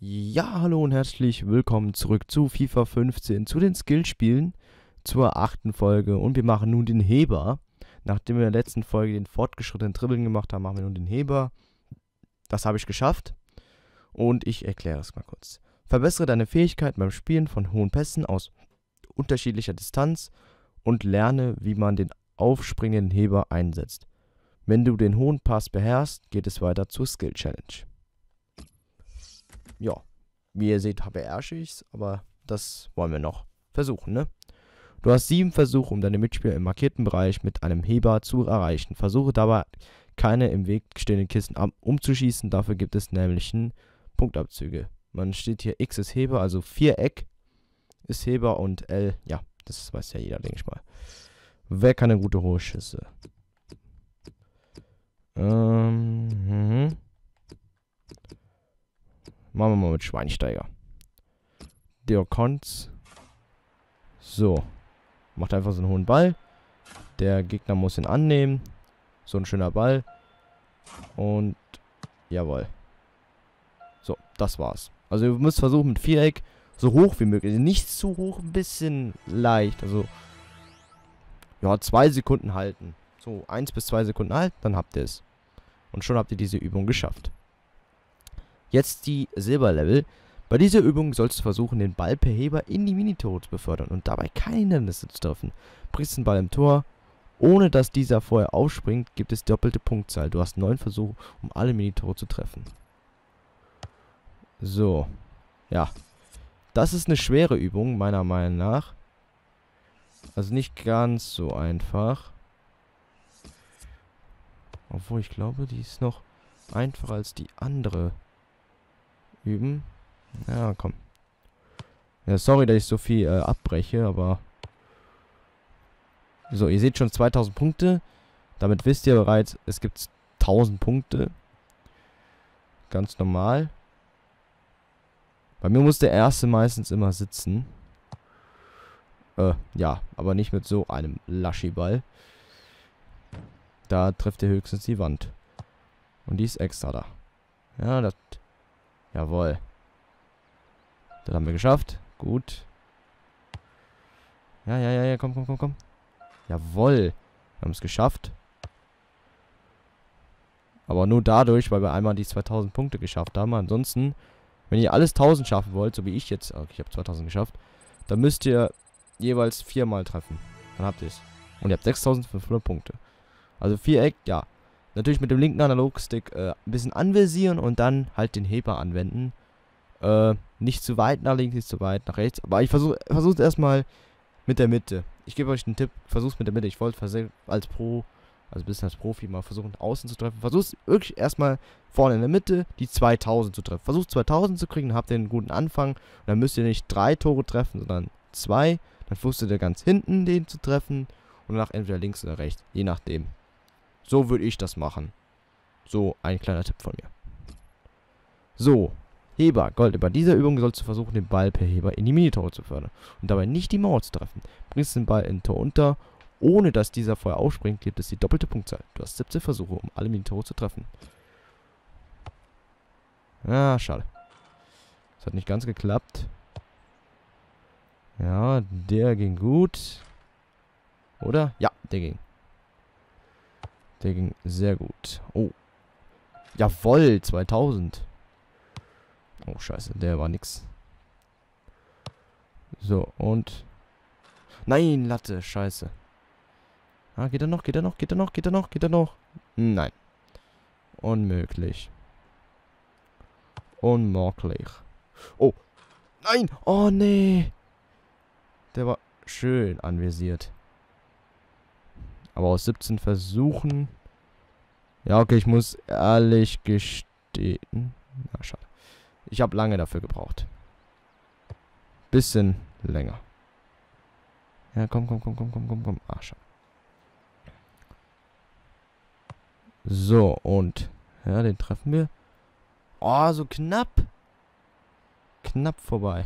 Ja, hallo und herzlich willkommen zurück zu FIFA 15, zu den Skillspielen, zur 8. Folge. Und wir machen nun den Heber. Nachdem wir in der letzten Folge den fortgeschrittenen Dribbeln gemacht haben, machen wir nun den Heber. Das habe ich geschafft. Und ich erkläre es mal kurz. Verbessere deine Fähigkeiten beim Spielen von hohen Pässen aus unterschiedlicher Distanz und lerne, wie man den aufspringenden Heber einsetzt. Wenn du den hohen Pass beherrschst, geht es weiter zur Skill Challenge. Ja, wie ihr seht, beherrsche ich es, aber das wollen wir noch versuchen, ne? Du hast 7 Versuche, um deine Mitspieler im markierten Bereich mit einem Heber zu erreichen. Versuche dabei, keine im Weg stehenden Kisten umzuschießen, dafür gibt es nämlich Punktabzüge. Man steht hier, X ist Heber, also Viereck ist Heber und L, ja, das weiß ja jeder, denke ich mal. Wer kann eine gute hohe Schüsse? Machen wir mal mit Schweinsteiger. Deokons. So. Macht einfach so einen hohen Ball. Der Gegner muss ihn annehmen. So ein schöner Ball. Und jawohl. So, das war's. Also ihr müsst versuchen mit Viereck so hoch wie möglich. Also nicht zu hoch, ein bisschen leicht. Also ja, 2 Sekunden halten. So, 1 bis 2 Sekunden halten, dann habt ihr es. Und schon habt ihr diese Übung geschafft. Jetzt die Silberlevel. Bei dieser Übung sollst du versuchen, den Ball per Heber in die Minitore zu befördern und dabei keine Hindernisse zu treffen. Bringst den Ball im Tor, ohne dass dieser vorher aufspringt, gibt es doppelte Punktzahl. Du hast 9 Versuche, um alle Minitore zu treffen. So, ja. Das ist eine schwere Übung, meiner Meinung nach. Also nicht ganz so einfach. Obwohl, ich glaube, die ist noch einfacher als die andere. Üben. Ja, komm. Ja, sorry, dass ich so viel abbreche, aber... So, ihr seht schon 2000 Punkte. Damit wisst ihr bereits, es gibt 1000 Punkte. Ganz normal. Bei mir muss der erste meistens immer sitzen. Ja, aber nicht mit so einem Laschiball. Da trifft ihr höchstens die Wand. Und die ist extra da. Ja, das... Jawohl. Das haben wir geschafft. Gut. Ja, komm. Jawohl. Wir haben es geschafft. Aber nur dadurch, weil wir einmal die 2000 Punkte geschafft haben. Ansonsten, wenn ihr alles 1000 schaffen wollt, so wie ich jetzt, okay, ich habe 2000 geschafft, dann müsst ihr jeweils 4-mal treffen. Dann habt ihr es. Und ihr habt 6500 Punkte. Also Viereck, ja. Natürlich mit dem linken Analogstick ein bisschen anvisieren und dann halt den Heber anwenden. Nicht zu weit nach links, nicht zu weit nach rechts. Aber ich versuche es erstmal mit der Mitte. Ich gebe euch einen Tipp, versuch's mit der Mitte. Ich wollte als Profi mal versuchen, außen zu treffen. Versuch's wirklich erstmal vorne in der Mitte, die 2000 zu treffen. Versucht 2000 zu kriegen, dann habt ihr einen guten Anfang. Und dann müsst ihr nicht 3 Tore treffen, sondern 2. Dann versucht ihr ganz hinten den zu treffen. Und danach entweder links oder rechts, je nachdem. So würde ich das machen. So, ein kleiner Tipp von mir. So, Heber, Gold. Bei dieser Übung sollst du versuchen, den Ball per Heber in die Minitore zu fördern und dabei nicht die Mauer zu treffen. Bringst den Ball in Tor unter, ohne dass dieser vorher aufspringt, gibt es die doppelte Punktzahl. Du hast 17 Versuche, um alle Minitore zu treffen. Ah, schade. Das hat nicht ganz geklappt. Ja, der ging gut. Oder? Ja, der ging. Der ging sehr gut. Oh. Jawohl, 2000. Oh, scheiße, der war nix. So, und... Nein, Latte, scheiße. Ah, geht er noch? Nein. Unmöglich. Unmöglich. Oh. Nein, oh, nee. Der war schön anvisiert. Aber aus 17 Versuchen... Ja, okay, ich muss ehrlich gestehen... Na, schade. Ich habe lange dafür gebraucht. Bisschen länger. Ja, komm. Ah, schade. So, und... Ja, den treffen wir. Oh, so knapp. Knapp vorbei.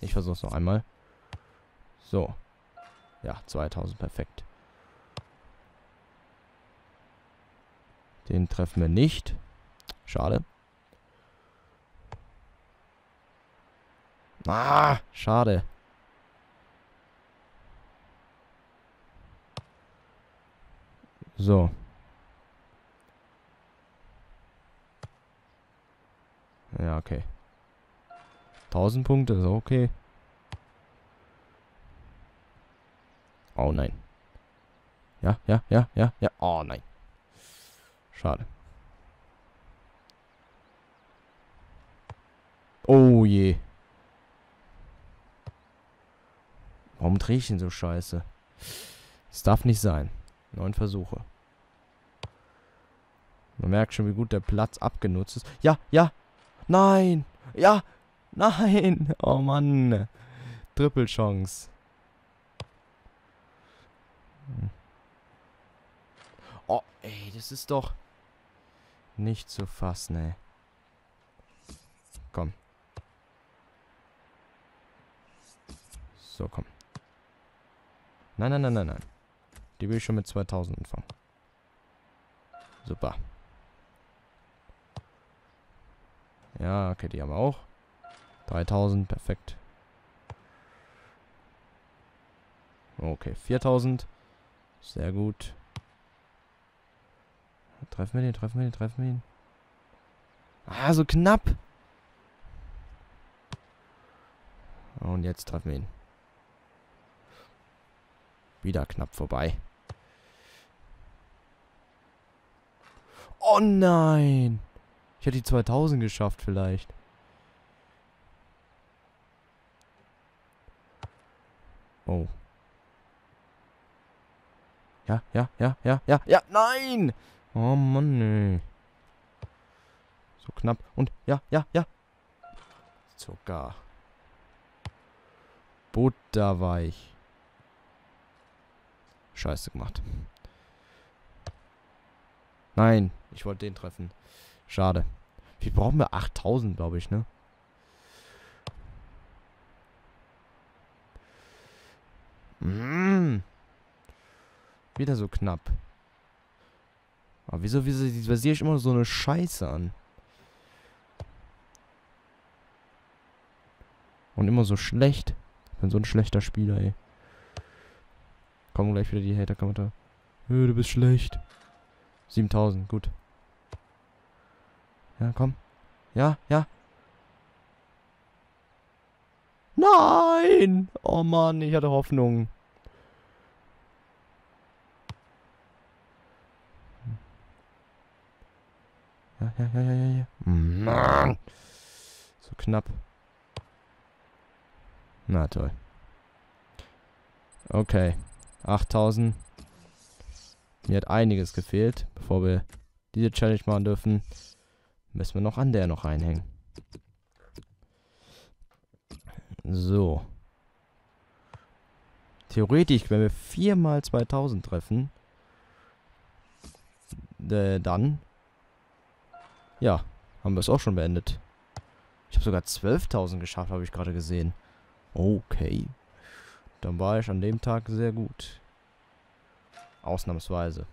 Ich versuch's noch einmal. So. Ja, 2000, perfekt. Den treffen wir nicht. Schade. Ah, schade. So. Ja, okay. 1000 Punkte, ist okay. Oh nein. Ja, ja, ja, ja, ja. Oh nein. Schade. Oh je. Warum drehe ich denn so scheiße? Das darf nicht sein. 9 Versuche. Man merkt schon, wie gut der Platz abgenutzt ist. Ja, ja. Nein. Ja. Nein. Oh Mann. Triple-Chance. Oh, ey, das ist doch nicht zu fassen, ey. Komm. So, komm. Nein, nein, nein, nein, nein. Die will ich schon mit 2000 anfangen. Super. Ja, okay, die haben wir auch. 3000, perfekt. Okay, 4000. Sehr gut. Treffen wir den, treffen wir den, treffen wir ihn. Ah, so knapp. Und jetzt treffen wir ihn. Wieder knapp vorbei. Oh nein. Ich hätte die 2000 geschafft vielleicht. Oh. Ja, ja, ja, ja, ja, ja, nein! Oh Mann, ey. So knapp. Und ja, ja, ja. Zucker. Butterweich. Scheiße gemacht. Nein, ich wollte den treffen. Schade. Wie brauchen wir? 8000, glaube ich, ne? Wieder so knapp. Aber wieso basiere ich immer so eine Scheiße an? Und immer so schlecht. Ich bin so ein schlechter Spieler, ey. Kommen gleich wieder die Hater-Kommentare. Du bist schlecht. 7000, gut. Ja, komm. Ja, ja. Nein! Oh Mann, ich hatte Hoffnung. Ja, ja, ja, ja, ja, ja. Mann. So knapp. Na toll. Okay. 8000. Mir hat einiges gefehlt. Bevor wir diese Challenge machen dürfen, müssen wir noch an der noch reinhängen. So. Theoretisch, wenn wir 4 mal 2000 treffen, dann... Ja, haben wir es auch schon beendet. Ich habe sogar 12.000 geschafft, habe ich gerade gesehen. Okay. Dann war ich an dem Tag sehr gut. Ausnahmsweise.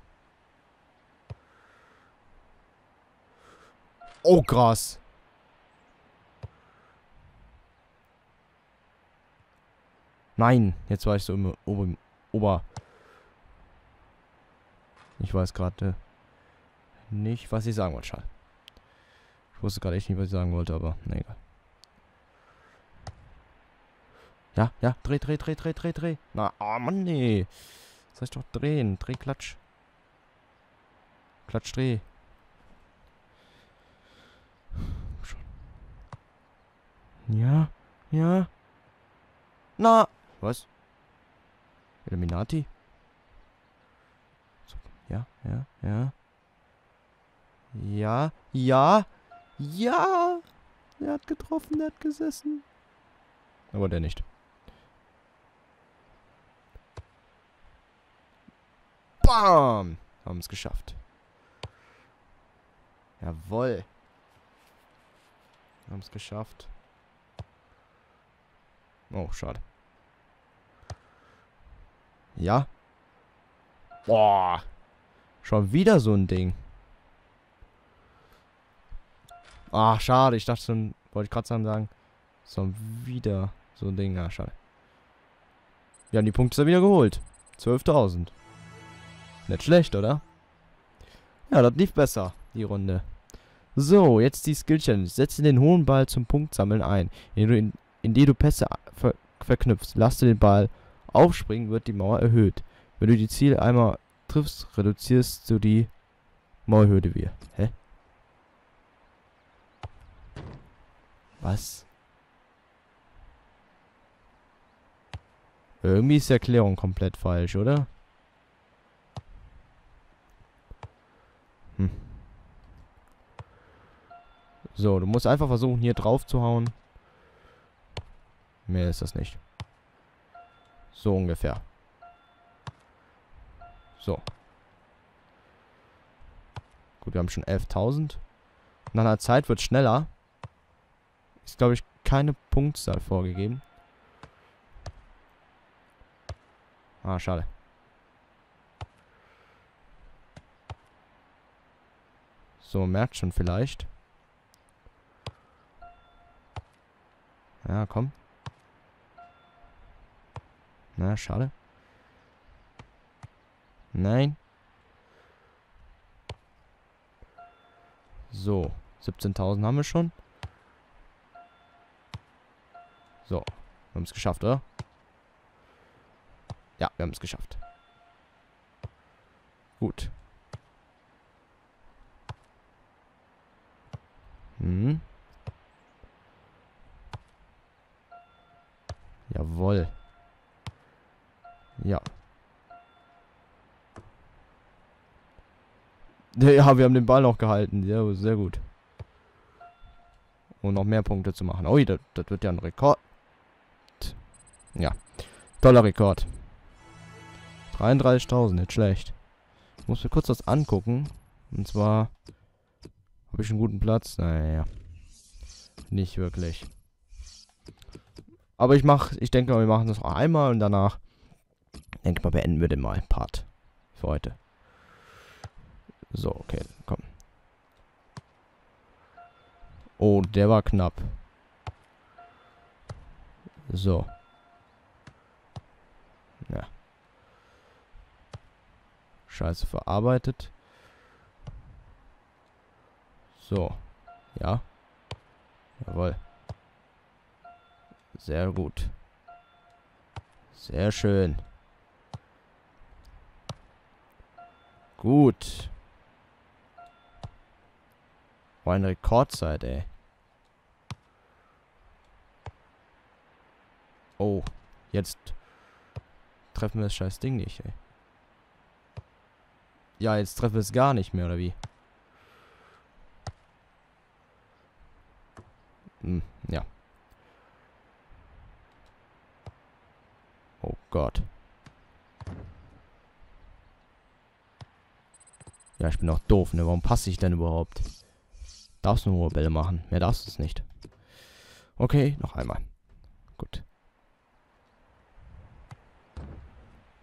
Oh, krass. Nein, jetzt war ich so im Ober... Ich weiß gerade nicht, was ich sagen wollte, schade. Ich wusste gerade echt nicht, was ich sagen wollte, aber na egal. Ja, ja, dreh, dreh, dreh, dreh, dreh, dreh. Na, oh Mann, nee. Soll ich doch drehen? Dreh, klatsch. Klatsch, dreh. Ja, ja. Na, was? Illuminati? Ja, ja, ja. Ja, ja. Ja! Er hat getroffen, er hat gesessen. Aber der nicht. Bam! Haben es geschafft. Jawoll. Haben es geschafft. Oh, schade. Ja. Boah. Schon wieder so ein Ding. Ah, schade. Ich dachte schon, wollte ich gerade sagen, so wieder so ein Ding. Ah, schade. Wir haben die Punkte wieder geholt. 12.000. Nicht schlecht, oder? Ja, das lief besser, die Runde. So, jetzt die Skill-Challenge. Setze den hohen Ball zum Punktsammeln ein, indem du Pässe verknüpfst. Lass du den Ball aufspringen, wird die Mauer erhöht. Wenn du die Ziele einmal triffst, reduzierst du die Mauerhürde wieder. Hä? Was? Irgendwie ist die Erklärung komplett falsch, oder? Hm. So, du musst einfach versuchen, hier drauf zu hauen. Mehr ist das nicht. So ungefähr. So. Gut, wir haben schon 11.000. Nach einer Zeit wird es schneller. Ist, glaube ich, keine Punktzahl vorgegeben. Ah, schade. So, merkt schon vielleicht. Ja, komm. Na, schade. Nein. So, 17.000 haben wir schon. So, wir haben es geschafft, oder? Ja, wir haben es geschafft. Gut. Hm. Jawohl. Ja. Ja, wir haben den Ball noch gehalten. Ja, sehr gut. Um noch mehr Punkte zu machen. Ui, das wird ja ein Rekord. Ja. Toller Rekord. 33.000, nicht schlecht. Ich muss mir kurz das angucken. Und zwar... Habe ich einen guten Platz? Naja. Nicht wirklich. Aber ich denke mal, wir machen das noch einmal und danach... Denke ich mal, beenden wir den mal. Part. Für heute. So, okay, komm. Oh, der war knapp. So. Ja. Scheiße verarbeitet. So. Ja. Jawohl. Sehr gut. Sehr schön. Gut. War eine Rekordzeit, ey. Oh, jetzt treffen wir das scheiß Ding nicht, ey. Ja, jetzt treffen wir es gar nicht mehr, oder wie? Hm, ja. Oh Gott. Ja, ich bin doch doof, ne? Warum passe ich denn überhaupt? Darfst du nur Bälle machen. Mehr darfst du es nicht. Okay, noch einmal. Gut.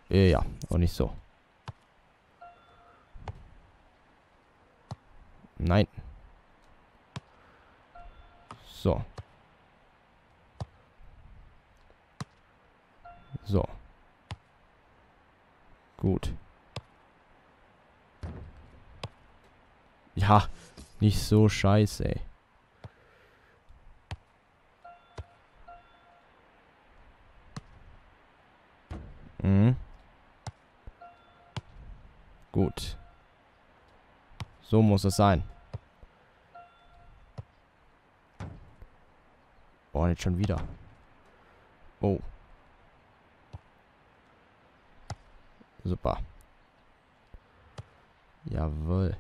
Ja, auch nicht so. Nein. So. So. Gut. Ja. Nicht so scheiße, ey. Mhm. Gut. So muss es sein. Oh, nicht schon wieder. Oh. Super. Jawohl.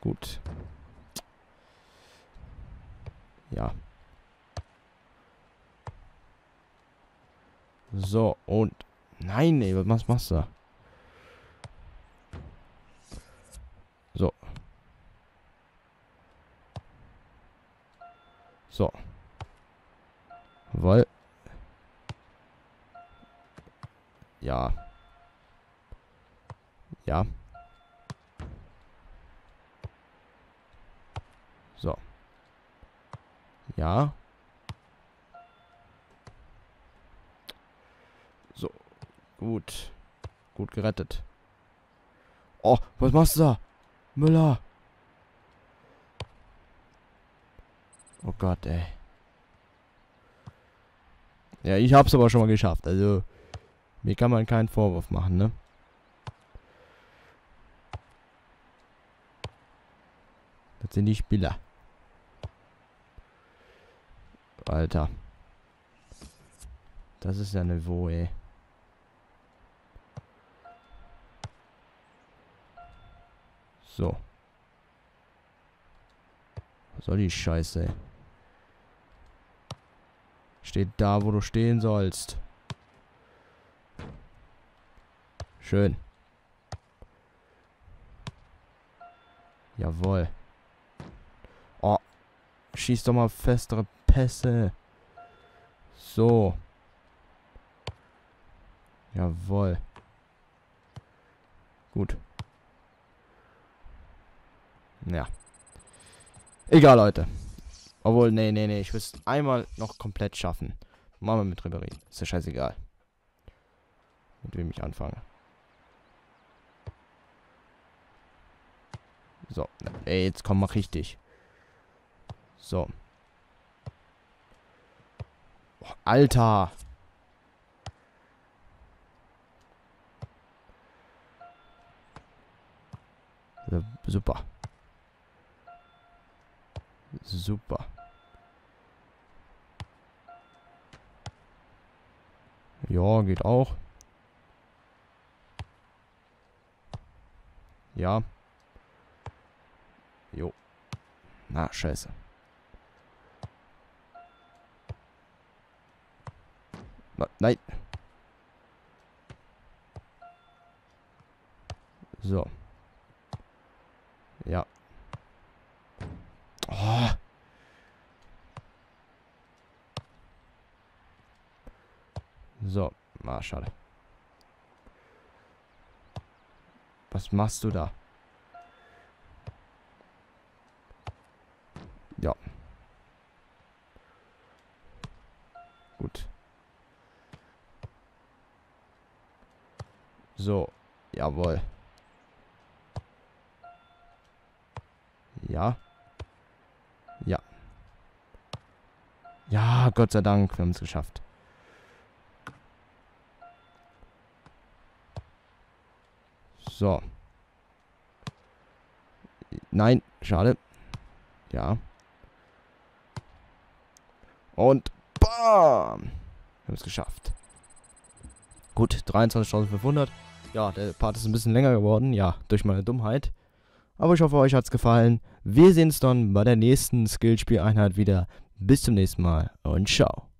Gut. Ja. So, und... Nein, ey, was machst du da? So. So. Weil... Ja. Ja. So. Ja. So. Gut. Gut gerettet. Oh, was machst du da? Müller. Oh Gott, ey. Ja, ich hab's aber schon mal geschafft. Also, mir kann man keinen Vorwurf machen, ne? Das sind die Spieler. Alter. Das ist ja eine Niveau, ey. So. Was soll die Scheiße, ey? Steht da, wo du stehen sollst. Schön. Jawohl. Oh. Schieß doch mal festere Pässe. So. Jawohl. Gut. Ja. Egal, Leute. Obwohl, nee, nee, nee. Ich will es einmal noch komplett schaffen. Machen wir mit Ribéry. Ist ja scheißegal. Mit wem ich anfange. So. Ey, jetzt komm mal richtig. So. Oh, Alter. Super. Super. Ja, geht auch. Ja. Jo. Na, scheiße. Nein. So. Ja. Oh. So, ah, schade. Was machst du da? Ja. Gut. So, jawohl. Ja. Ja. Ja, Gott sei Dank, wir haben es geschafft. So. Nein, schade. Ja. Und bam! Wir haben es geschafft. Gut, 23.500. Ja, der Part ist ein bisschen länger geworden. Ja, durch meine Dummheit. Aber ich hoffe, euch hat's gefallen. Wir sehen uns dann bei der nächsten Skillspieleinheit wieder. Bis zum nächsten Mal und ciao.